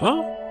Huh?